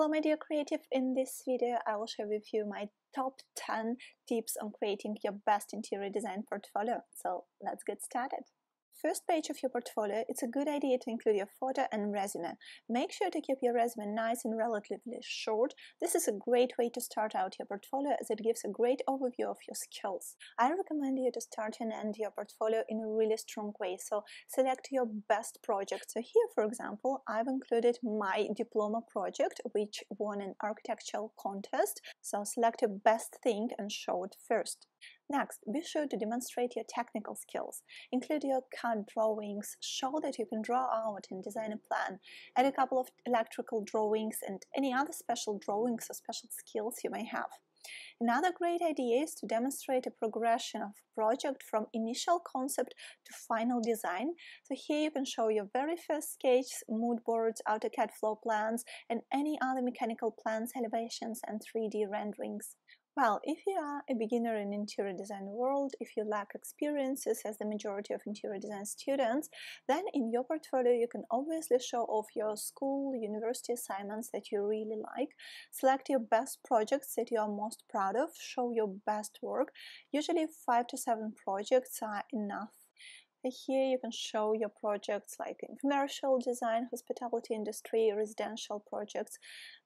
Hello my dear creative, in this video I will share with you my top 10 tips on creating your best interior design portfolio. So let's get started. First page of your portfolio, it's a good idea to include your photo and resume. Make sure to keep your resume nice and relatively short. This is a great way to start out your portfolio as it gives a great overview of your skills. I recommend you to start and end your portfolio in a really strong way, so select your best project. So here, for example, I've included my diploma project, which won an architectural contest. So select your best thing and show it first. Next, be sure to demonstrate your technical skills. Include your CAD drawings, show that you can draw out and design a plan, add a couple of electrical drawings and any other special drawings or special skills you may have. Another great idea is to demonstrate a progression of project from initial concept to final design. So here you can show your very first sketch, mood boards, AutoCAD floor plans and any other mechanical plans, elevations and 3D renderings. Well, if you are a beginner in interior design world, if you lack experiences as the majority of interior design students, then in your portfolio you can obviously show off your school, university assignments that you really like, select your best projects that you are most proud of, show your best work. Usually 5 to 7 projects are enough. Here you can show your projects like commercial design, hospitality industry, residential projects.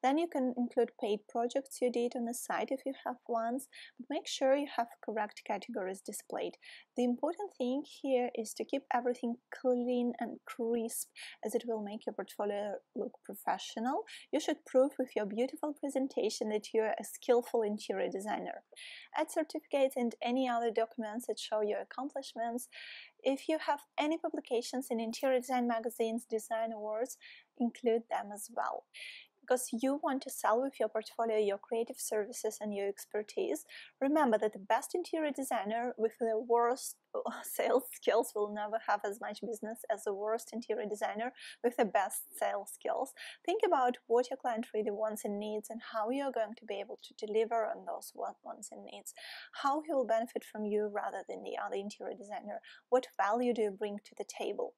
Then you can include paid projects you did on the site if you have ones, but make sure you have correct categories displayed. The important thing here is to keep everything clean and crisp, as it will make your portfolio look professional. You should prove with your beautiful presentation that you're a skillful interior designer. Add certificates and any other documents that show your accomplishments. If you have any publications in interior design magazines, design awards, include them as well. Because you want to sell with your portfolio your creative services and your expertise. Remember that the best interior designer with the worst sales skills will never have as much business as the worst interior designer with the best sales skills. Think about what your client really wants and needs and how you're going to be able to deliver on those wants and needs, how he will benefit from you rather than the other interior designer, what value do you bring to the table.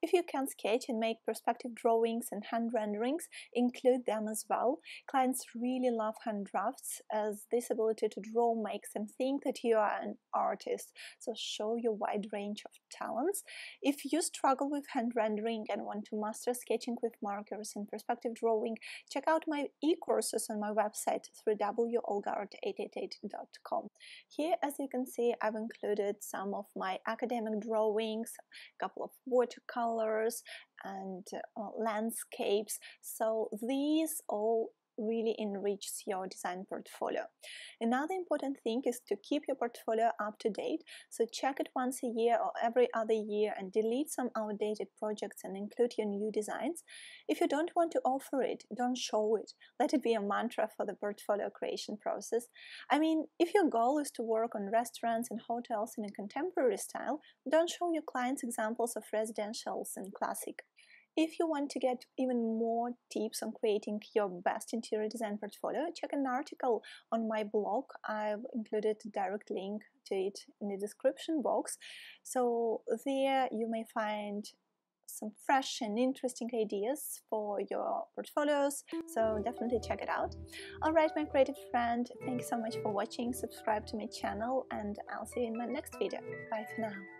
If you can sketch and make perspective drawings and hand renderings, include them as well. Clients really love hand drafts, as this ability to draw makes them think that you are an artist, so show your wide range of talents. If you struggle with hand rendering and want to master sketching with markers and perspective drawing, check out my e-courses on my website www.olgaart888.com. Here, as you can see, I've included some of my academic drawings, a couple of watercolors, colors and landscapes, so these all really enriches your design portfolio. Another important thing is to keep your portfolio up to date, so check it once a year or every other year and delete some outdated projects and include your new designs. If you don't want to offer it, don't show it. Let it be a mantra for the portfolio creation process. I mean, if your goal is to work on restaurants and hotels in a contemporary style, don't show your clients examples of residentials and classic. If you want to get even more tips on creating your best interior design portfolio, check an article on my blog. I've included a direct link to it in the description box. So there you may find some fresh and interesting ideas for your portfolios, so definitely check it out. Alright, my creative friend, thank you so much for watching. Subscribe to my channel and I'll see you in my next video. Bye for now.